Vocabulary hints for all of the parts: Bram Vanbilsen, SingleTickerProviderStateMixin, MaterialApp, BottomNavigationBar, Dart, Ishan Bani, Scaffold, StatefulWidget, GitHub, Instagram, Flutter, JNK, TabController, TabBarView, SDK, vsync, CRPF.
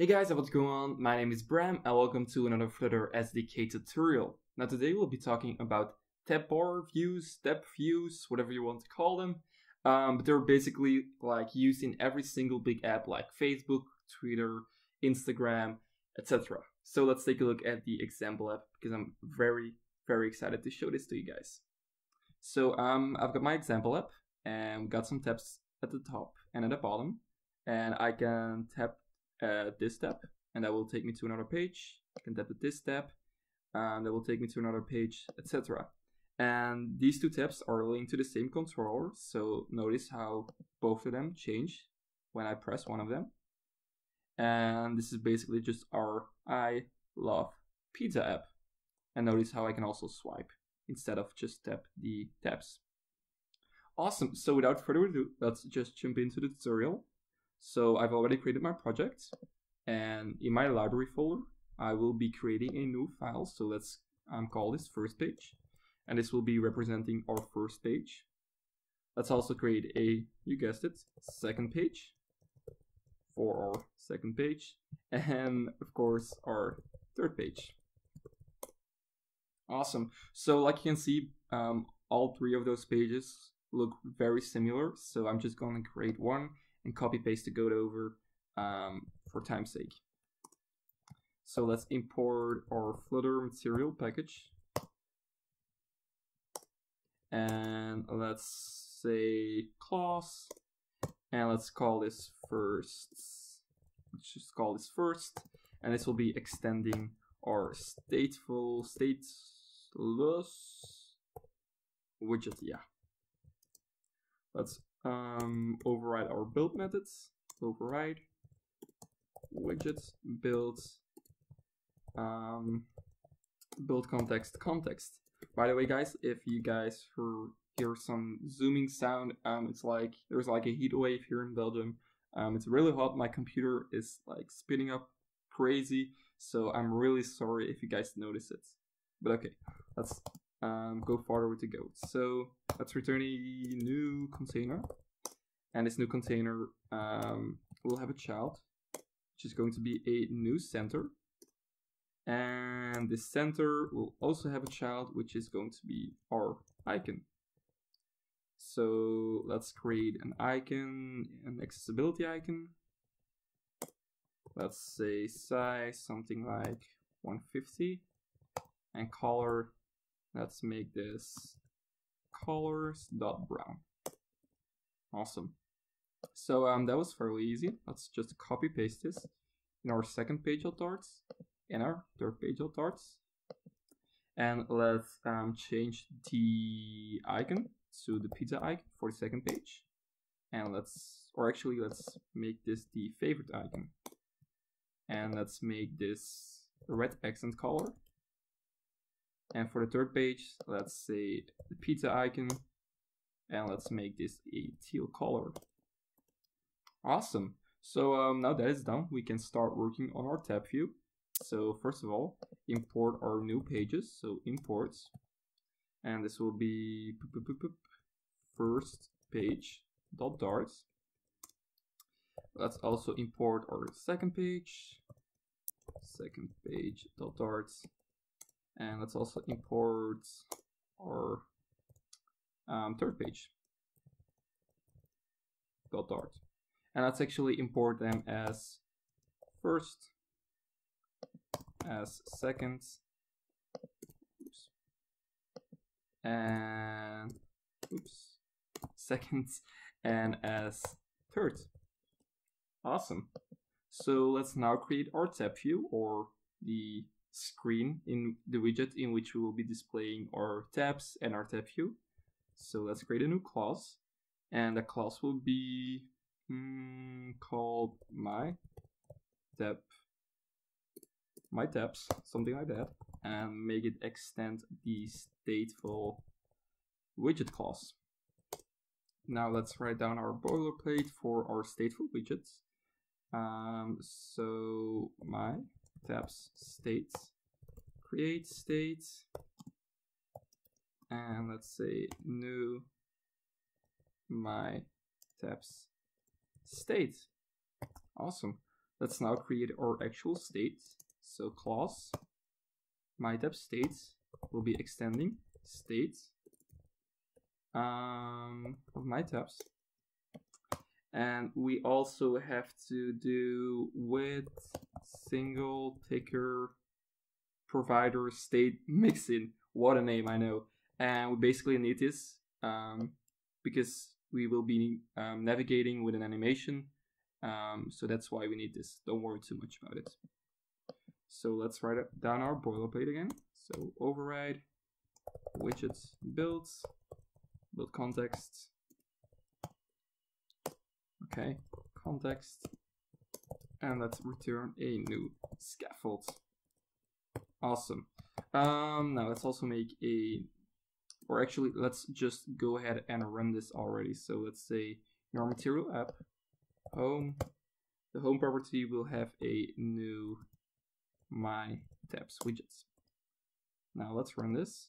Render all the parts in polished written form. Hey guys, what's going on? My name is Bram and welcome to another Flutter SDK tutorial. Now today we'll be talking about TabBar views, tab views, whatever you want to call them. But they're basically like used in every single big app like Facebook, Twitter, Instagram, etc. So let's take a look at the example app because I'm very, very excited to show this to you guys. So I've got my example app and we've got some tabs at the top and at the bottom, and I can tap this tab and that will take me to another page. I can tap at this tab and that will take me to another page, etc. And these two tabs are linked to the same controller, so notice how both of them change when I press one of them. And this is basically just our I Love Pizza app. And notice how I can also swipe instead of just tap the tabs. Awesome, so without further ado, let's just jump into the tutorial. So I've already created my project, and in my library folder, I will be creating a new file. So let's call this first page, and this will be representing our first page. Let's also create a, you guessed it, second page for our second page, and of course our third page. Awesome. So like you can see, all three of those pages look very similar. So I'm just going to create one and copy paste the code over for time's sake. So let's import our Flutter material package. And let's say class, and let's call this first. Let's just call this first, and this will be extending our StatefulWidget. Yeah. Let's override our build methods. Override widgets build build context. By the way, guys, if you guys hear some zooming sound, it's like there's like a heat wave here in Belgium. It's really hot. My computer is like spinning up crazy, so I'm really sorry if you guys notice it. But okay, let's go farther with the code. So let's return a new container, and this new container will have a child, which is going to be a new center. And this center will also have a child, which is going to be our icon. So let's create an icon, an accessibility icon. Let's say size something like 150, and color, let's make this colors.brown. Awesome. So that was fairly easy. Let's just copy paste this in our second page of Darts, in our third page of Darts, and let's change the icon to the pizza icon for the second page, and let's make this the favorite icon, and let's make this a red accent color. And for the third page, let's say the pizza icon, and let's make this a teal color. Awesome. So now that is done, we can start working on our tab view. So first of all, import our new pages. So import, and this will be first page dot Dart. Let's also import our second page dot Dart. And let's also import our third page dot Dart, and let's actually import them as first, as second, second, and as third. Awesome. So let's now create our tab view, or the screen in the widget in which we will be displaying our tabs and our tab view. So let's create a new class, and the class will be called my tabs, something like that, and make it extend the stateful widget class. Now let's write down our boilerplate for our stateful widgets. So my tabs state, create state, and let's say new my tabs state. Awesome. Let's now create our actual state. So class myTabState will be extending state of myTabs. And we also have to do with SingleTickerProviderStateMixin. What a name, I know. And we basically need this because we will be navigating with an animation. So that's why we need this. Don't worry too much about it. So let's write down our boilerplate again. So override, widgets, build context. Okay, context, and let's return a new scaffold. Awesome. Now let's also make a, or actually let's just go ahead and run this already. So let's say your material app, home, the home property will have a new myTabsWidget. Now let's run this.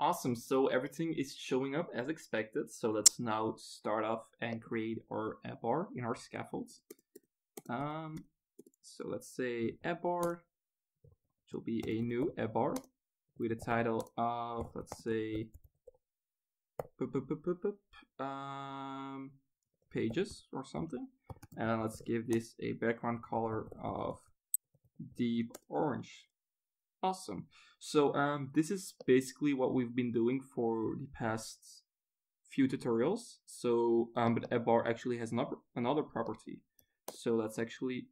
Awesome, so everything is showing up as expected. So let's now start off and create our AppBar in our scaffolds. So let's say AppBar, which will be a new AppBar with a title of, let's say, pages or something. And let's give this a background color of deep orange. Awesome. So this is basically what we've been doing for the past few tutorials. So, but AppBar actually has another property. So let's actually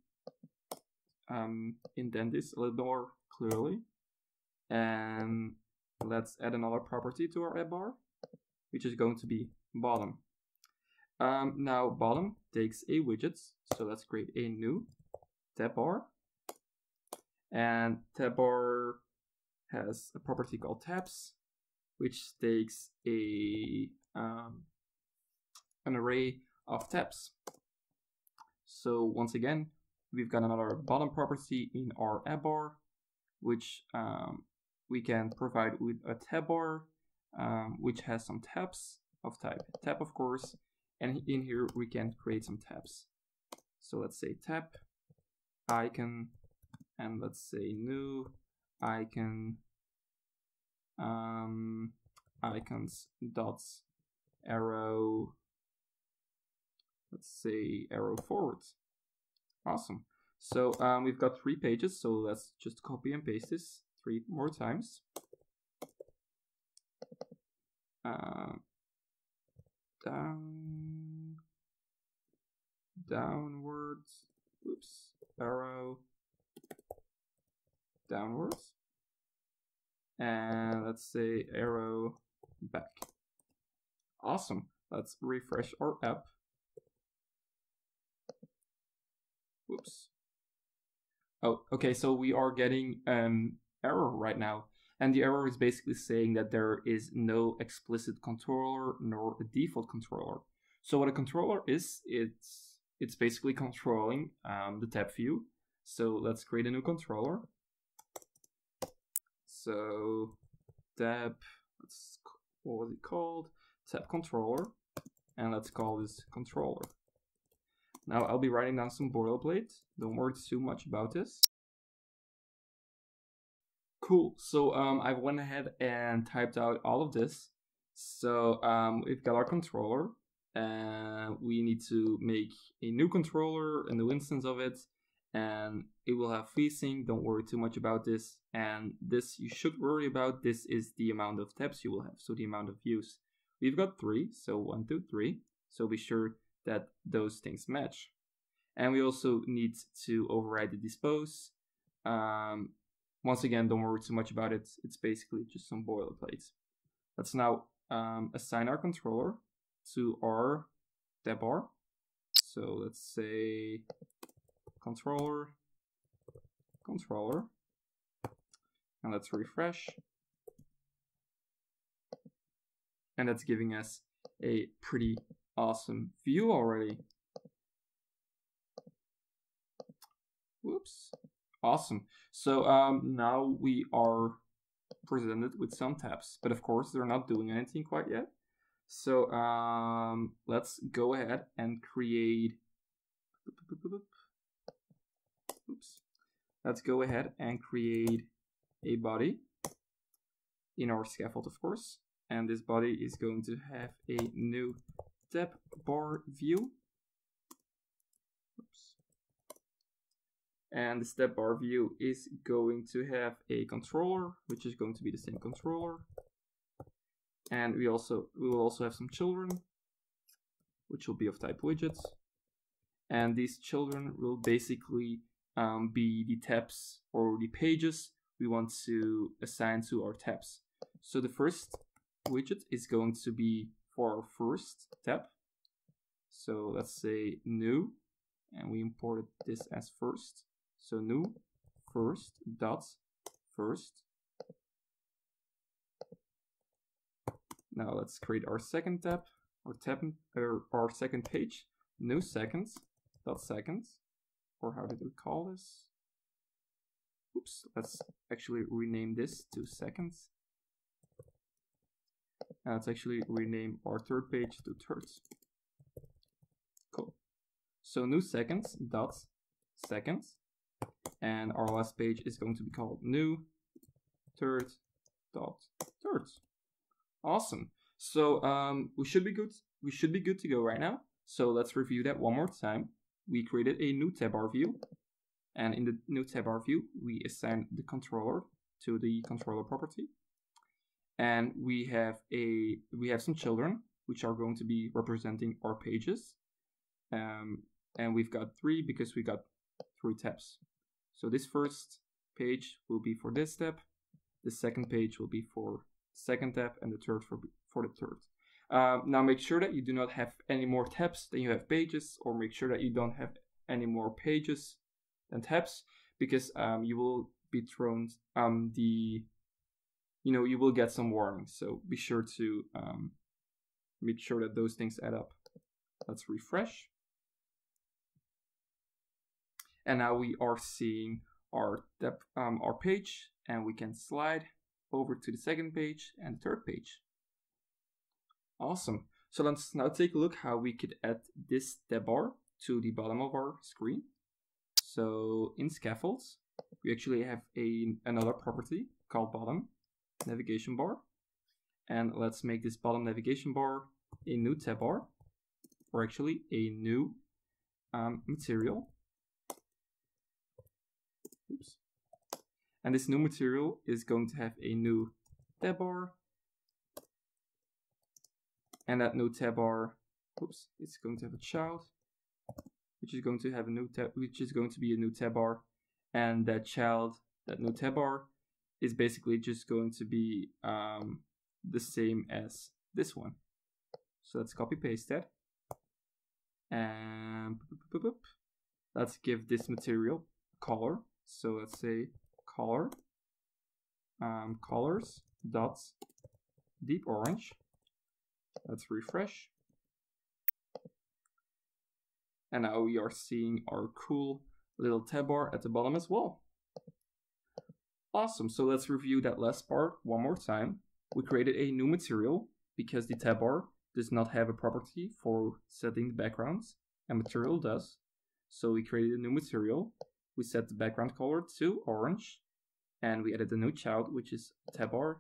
indent this a little more clearly. And let's add another property to our AppBar, which is going to be bottom. Now bottom takes a widget. So let's create a new TabBar. And TabBar has a property called tabs, which takes a an array of tabs. So once again, we've got another bottom property in our AppBar, which we can provide with a TabBar, which has some tabs of type tab, of course. And in here, we can create some tabs. So let's say tab icon. And let's say new icon icons dots arrow, let's say arrow forward. Awesome. So we've got 3 pages, so let's just copy and paste this 3 more times. Downwards, oops, arrow downwards, and let's say arrow back. Awesome. Let's refresh our app. Whoops. Oh, okay, so we are getting an error right now, and the error is basically saying that there is no explicit controller nor a default controller. So what a controller is, it's basically controlling the tab view. So let's create a new controller. So tab, what was it called? TabController, and let's call this controller. Now I'll be writing down some boilerplate. Don't worry too much about this. Cool. So I went ahead and typed out all of this. So we've got our controller, and we need to make a new controller, a new instance of it. And it will have vsync. Don't worry too much about this. And this you should worry about. This is the amount of tabs you will have, so the amount of views. We've got 3, so 1, 2, 3. So be sure that those things match. And we also need to override the dispose. Once again, don't worry too much about it. It's basically just some boilerplate. Let's now assign our controller to our TabBar. So let's say controller, and let's refresh, and that's giving us a pretty awesome view already. Whoops. Awesome. So now we are presented with some tabs, but of course they're not doing anything quite yet. So let's go ahead and create let's go ahead and create a body in our scaffold, of course. And this body is going to have a new TabBar view. Oops. And this TabBar view is going to have a controller, which is going to be the same controller. And we will also have some children, which will be of type widgets. And these children will basically be the tabs or the pages we want to assign to our tabs. So the first widget is going to be for our first tab. So let's say new, and we imported this as first. So new first dot first. Now let's create our second tab or our second page. New second dot second, or how did we call this? Oops, let's actually rename this to seconds. And let's actually rename our third page to thirds. Cool. So new seconds dot seconds, and our last page is going to be called new third dot thirds. Awesome. So we should be good to go right now. So let's review that one more time. We created a new TabBar view, and in the new TabBar view, we assigned the controller to the controller property. And we have some children, which are going to be representing our pages. And we've got three because we got three tabs. So this first page will be for this tab, the second page will be for the second tab, and the third for the third. Now make sure that you do not have any more tabs than you have pages, or make sure that you don't have any more pages than tabs, because you will be thrown you will get some warnings. So be sure to make sure that those things add up. Let's refresh. And now we are seeing our page, and we can slide over to the second page and third page. Awesome. So let's now take a look how we could add this TabBar to the bottom of our screen. So in scaffolds, we actually have another property called bottom navigation bar. And let's make this bottom navigation bar a new TabBar, or actually a new material. Oops. And this new material is going to have a new TabBar. And that new TabBar, oops, it's going to have a child, which is going to have a new tab, which is going to be a new TabBar, and that child, that new TabBar, is basically just going to be the same as this one. So let's copy paste that, and let's give this material color. So let's say color colors dot deep orange. Let's refresh. And now we are seeing our cool little TabBar at the bottom as well. Awesome. So let's review that last part one more time. We created a new material because the TabBar does not have a property for setting the backgrounds, and material does. So we created a new material. We set the background color to orange, and we added a new child, which is TabBar.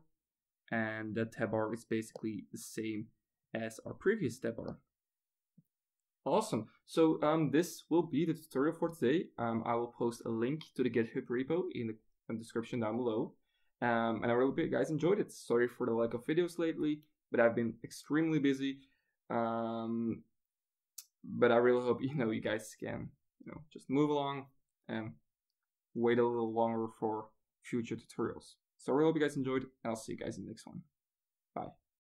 And that TabBar is basically the same as our previous TabBar. Awesome. So this will be the tutorial for today. I will post a link to the GitHub repo in the description down below. And I really hope you guys enjoyed it. Sorry for the lack of videos lately, but I've been extremely busy. But I really hope you guys can just move along and wait a little longer for future tutorials. So I really hope you guys enjoyed, and I'll see you guys in the next one. Bye.